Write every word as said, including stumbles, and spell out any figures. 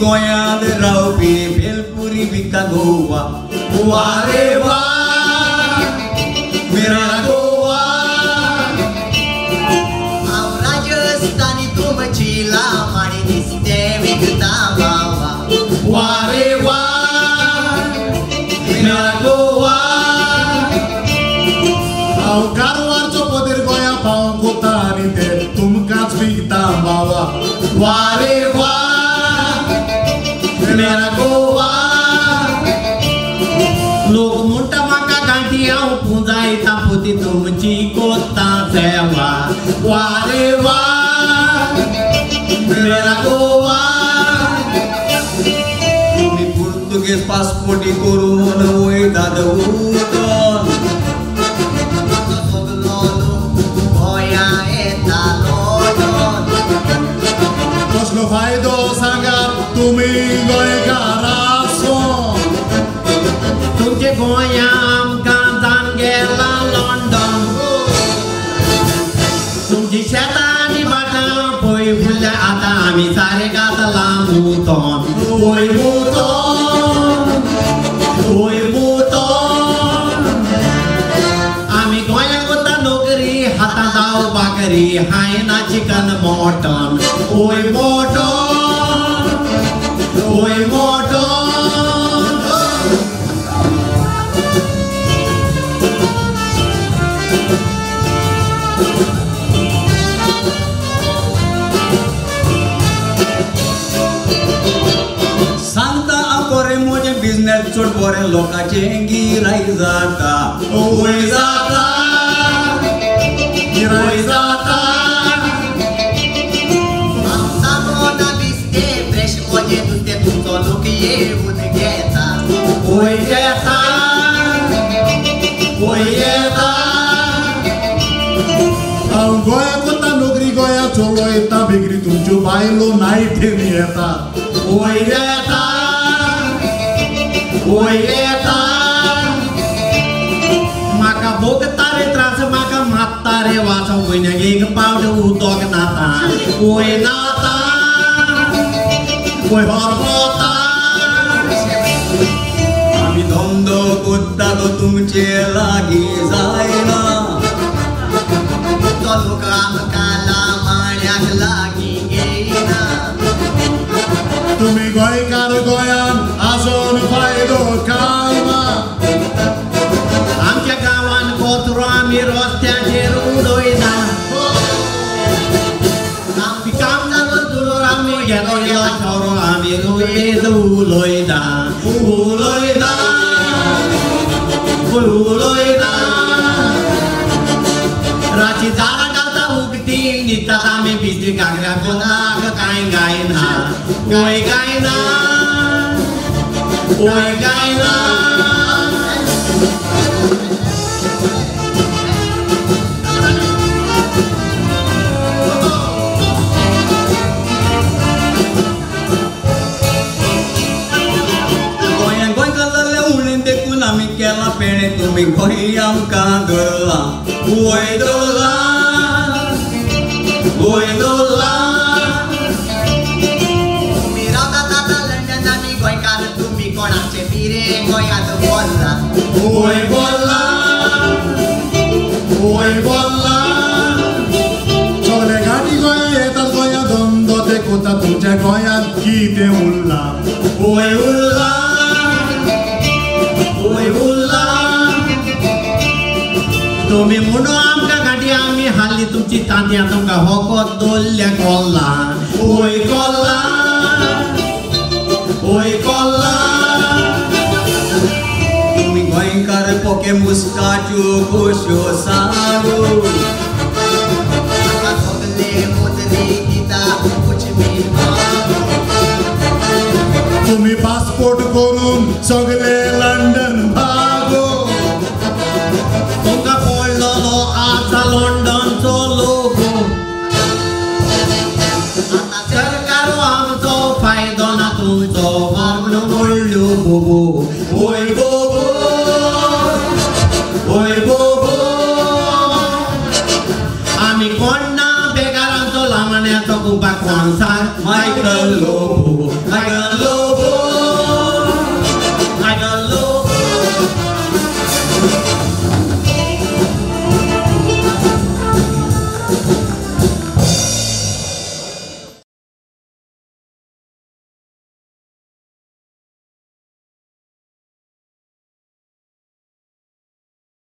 Goya de Raupi, Belpuri Victagoa, Uareva, Miragoa, Auraja Stani Tumachila, Mariniste Victama, Uareva, Miragoa, Aukarwa to Poder Goya Pankotani, Tumkat Victama, Uareva. Lúc muốn ta mắc cả cánh tiêu phun dài ta phun thì tụm chỉ có ta sẽ hòa hòa để hòa là cô hòa đi phun tu cái passport đi cô luôn ôi ta đâu con lo phải đâu sangar tumi gọi cả ra son tung cái voi am can tan ghé la London tung chỉ xe ta đi bắt ta bồi bùn ra ta mi sài cả ta làm bù ton bồi bù ton bồi bù ton ami coi anh có ta nôkri hả ta đào bạc hai na chicken mutton ôi mutton ôi mutton Santa apore moje business chod pore loka chengi rai zata oi zata rai zata Oi eta, oi eta. Angoia conta no grigoia cholo eta begrito jo bailo naite nieta. Oi eta, oi eta. Maca boca tare traça maca matare vacha unha gig pau de uto que nata. Oi nata, oi horota. Đô cút ta đô tung chia la ghi dài na đô lục ám cả la mai ác la ghi ghê na tụi gọi cả đô gọi an azon phải đô calma am kia kawan potra mi rostia jeru đôi na am picam na đô đô ram mi gelo leo choro ami đôi đô lôi na lôi na Pululoida, rachizara kata ukti nita tame bizi kagra kona kain gaina, oi gaina, oi gaina. Tumi koi am ka dola, koi dola, koi dola. Tumi rata tata landa nami koi kar tumi kona che pire koi ato bolla, koi bolla, koi bolla. Chole gadi koi etas koi adon do te kota tuche koi adki te ulla, koi ulla, koi ulla. Tumi muno am ka gadiya mi hali tumchi tanya tum ka hoko dolya kolla oi kolla oi kolla tumi goin kar poke muskaju khusho saru ka sogle motri kita kuch bhi ma tumi passport korun sogle London bhago London solo go. Ata sarkaro am to faydo na tu to varun no mollo bobo, oi bobo, oi bobo. Ami konna begaranto la maneta kumpa konsa, Michael Lobo, Michael.